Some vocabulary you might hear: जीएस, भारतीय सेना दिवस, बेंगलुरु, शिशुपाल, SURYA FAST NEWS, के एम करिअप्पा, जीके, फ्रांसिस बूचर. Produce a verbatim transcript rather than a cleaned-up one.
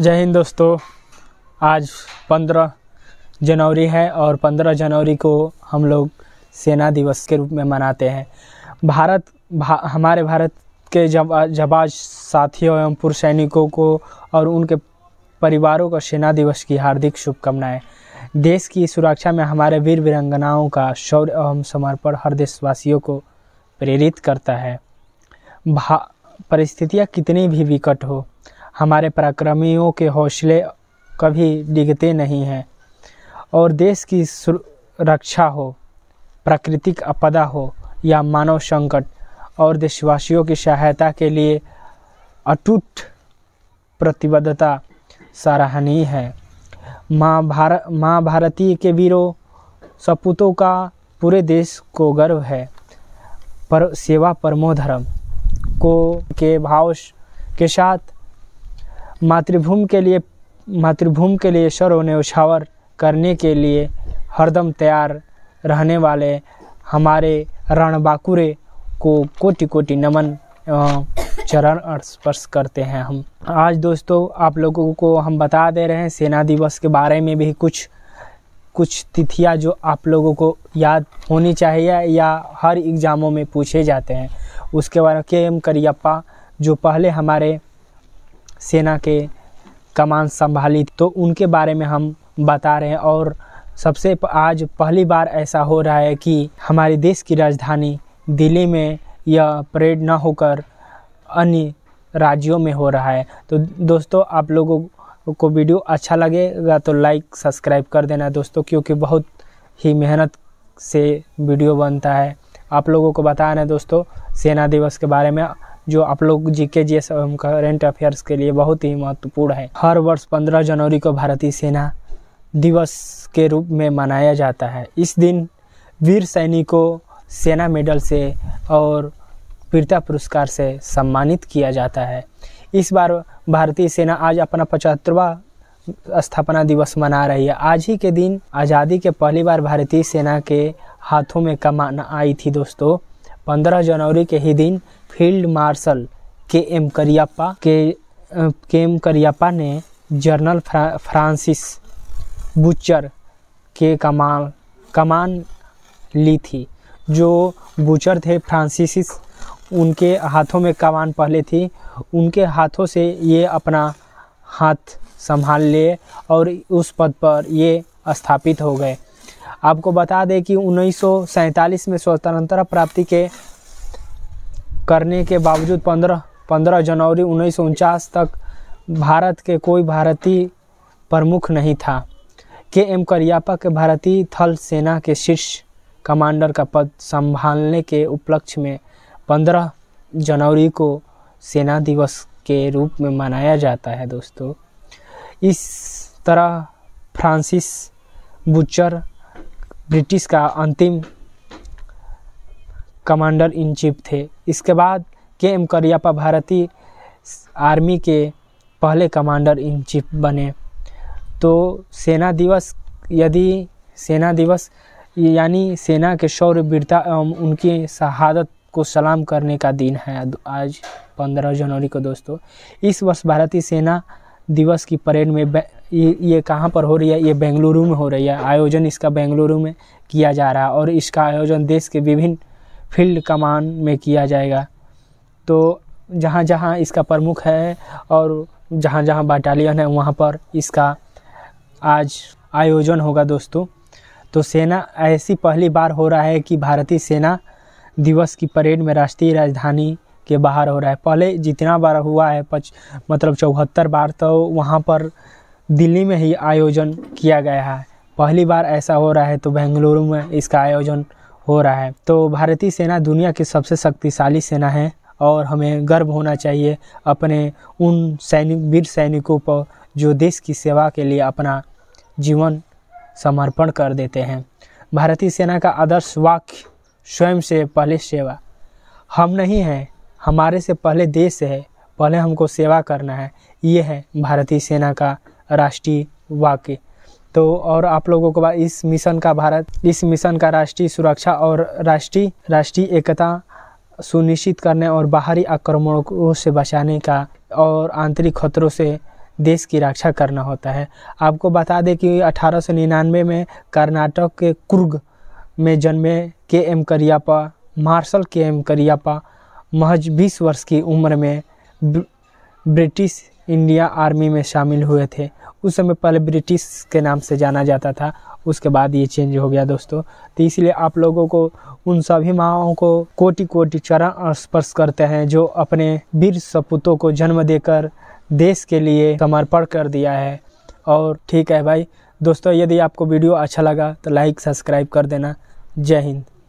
जय हिंद दोस्तों, आज पंद्रह जनवरी है और पंद्रह जनवरी को हम लोग सेना दिवस के रूप में मनाते हैं। भारत भा, हमारे भारत के जाबाज साथियों एवं पूर्व सैनिकों को और उनके परिवारों को सेना दिवस की हार्दिक शुभकामनाएं। देश की सुरक्षा में हमारे वीर वीरांगनाओं का शौर्य एवं समर्पण हर देशवासियों को प्रेरित करता है। परिस्थितियाँ कितनी भी विकट हो, हमारे पराक्रमियों के हौसले कभी डिगते नहीं हैं। और देश की सुरक्षा हो, प्राकृतिक आपदा हो या मानव संकट, और देशवासियों की सहायता के लिए अटूट प्रतिबद्धता सराहनीय है। माँ भारत माँ भारती के वीरों सपूतों का पूरे देश को गर्व है। पर सेवा परमो धर्म को के भाव के साथ मातृभूमि के लिए मातृभूमि के लिए शर न्यौछावर करने के लिए हरदम तैयार रहने वाले हमारे रणबांकुरे को कोटि कोटि नमन एवं चरण स्पर्श करते हैं हम। आज दोस्तों आप लोगों को हम बता दे रहे हैं सेना दिवस के बारे में भी कुछ कुछ तिथियां जो आप लोगों को याद होनी चाहिए या हर एग्ज़ामों में पूछे जाते हैं उसके बारे में। के एम करिअप्पा जो पहले हमारे सेना के कमान संभाली, तो उनके बारे में हम बता रहे हैं। और सबसे आज पहली बार ऐसा हो रहा है कि हमारे देश की राजधानी दिल्ली में यह परेड ना होकर अन्य राज्यों में हो रहा है। तो दोस्तों आप लोगों को वीडियो अच्छा लगेगा तो लाइक सब्सक्राइब कर देना दोस्तों, क्योंकि बहुत ही मेहनत से वीडियो बनता है। आप लोगों को बता रहे हैं दोस्तों सेना दिवस के बारे में, जो आप लोग जीके जीएस एवं करेंट अफेयर्स के लिए बहुत ही महत्वपूर्ण है। हर वर्ष पंद्रह जनवरी को भारतीय सेना दिवस के रूप में मनाया जाता है। इस दिन वीर सैनिकों सेना मेडल से और वीरता पुरस्कार से सम्मानित किया जाता है। इस बार भारतीय सेना आज अपना पचहत्तरवां स्थापना दिवस मना रही है। आज ही के दिन आज़ादी के पहली बार भारतीय सेना के हाथों में कमान आई थी दोस्तों। पंद्रह जनवरी के ही दिन field marshal के एम करिअप्पा के के एम करिअप्पा ने जनरल फ्रा, फ्रांसिस बूचर के कमान कमान ली थी। जो बूचर थे फ्रांसिस, उनके हाथों में कमान पहले थी, उनके हाथों से ये अपना हाथ संभाल लिए और उस पद पर ये स्थापित हो गए। आपको बता दें कि उन्नीस सौ सैंतालीस में स्वतंत्रता प्राप्ति के करने के बावजूद पंद्रह पंद्रह जनवरी उन्नीस सौ उनचास तक भारत के कोई भारतीय प्रमुख नहीं था। के एम करिअप्पा के भारतीय थल सेना के शीर्ष कमांडर का पद संभालने के उपलक्ष्य में पंद्रह जनवरी को सेना दिवस के रूप में मनाया जाता है दोस्तों। इस तरह फ्रांसिस बूचर ब्रिटिश का अंतिम कमांडर इन चीफ थे। इसके बाद के एम करिअप्पा भारतीय आर्मी के पहले कमांडर इन चीफ बने। तो सेना दिवस यदि सेना दिवस यानी सेना के शौर्य वीरता एवं उनकी शहादत को सलाम करने का दिन है आज पंद्रह जनवरी को दोस्तों। इस वर्ष भारतीय सेना दिवस की परेड में ये ये कहाँ पर हो रही है? ये बेंगलुरु में हो रही है। आयोजन इसका बेंगलुरु में किया जा रहा है और इसका आयोजन देश के विभिन्न फील्ड कमान में किया जाएगा। तो जहाँ जहाँ इसका प्रमुख है और जहाँ जहाँ बटालियन है वहाँ पर इसका आज आयोजन होगा दोस्तों। तो सेना ऐसी पहली बार हो रहा है कि भारतीय सेना दिवस की परेड में राष्ट्रीय राजधानी के बाहर हो रहा है। पहले जितना बार हुआ है पच मतलब चौहत्तर बार, तो वहाँ पर दिल्ली में ही आयोजन किया गया है। पहली बार ऐसा हो रहा है तो बेंगलुरु में इसका आयोजन हो रहा है। तो भारतीय सेना दुनिया की सबसे शक्तिशाली सेना है और हमें गर्व होना चाहिए अपने उन सैनिक वीर सैनिकों पर जो देश की सेवा के लिए अपना जीवन समर्पण कर देते हैं। भारतीय सेना का आदर्श वाक्य स्वयं से पहले सेवा। हम नहीं हैं, हमारे से पहले देश है, पहले हमको सेवा करना है। ये है भारतीय सेना का राष्ट्रीय वाक्य। तो और आप लोगों को इस मिशन का भारत इस मिशन का राष्ट्रीय सुरक्षा और राष्ट्रीय राष्ट्रीय एकता सुनिश्चित करने और बाहरी आक्रमणों से बचाने का और आंतरिक खतरों से देश की रक्षा करना होता है। आपको बता दें कि अठारह सौ निन्यानवे में कर्नाटक के कुर्ग में जन्मे के एम करिअप्पा, marshal के एम करिअप्पा महज बीस वर्ष की उम्र में ब्रिटिश इंडिया आर्मी में शामिल हुए थे। उस समय पहले ब्रिटिश के नाम से जाना जाता था, उसके बाद ये चेंज हो गया दोस्तों। तो इसलिए आप लोगों को उन सभी माओं को कोटि कोटि चरण स्पर्श करते हैं जो अपने वीर सपूतों को जन्म देकर देश के लिए समर्पण कर दिया है। और ठीक है भाई दोस्तों, यदि आपको वीडियो अच्छा लगा तो लाइक सब्सक्राइब कर देना। जय हिंद।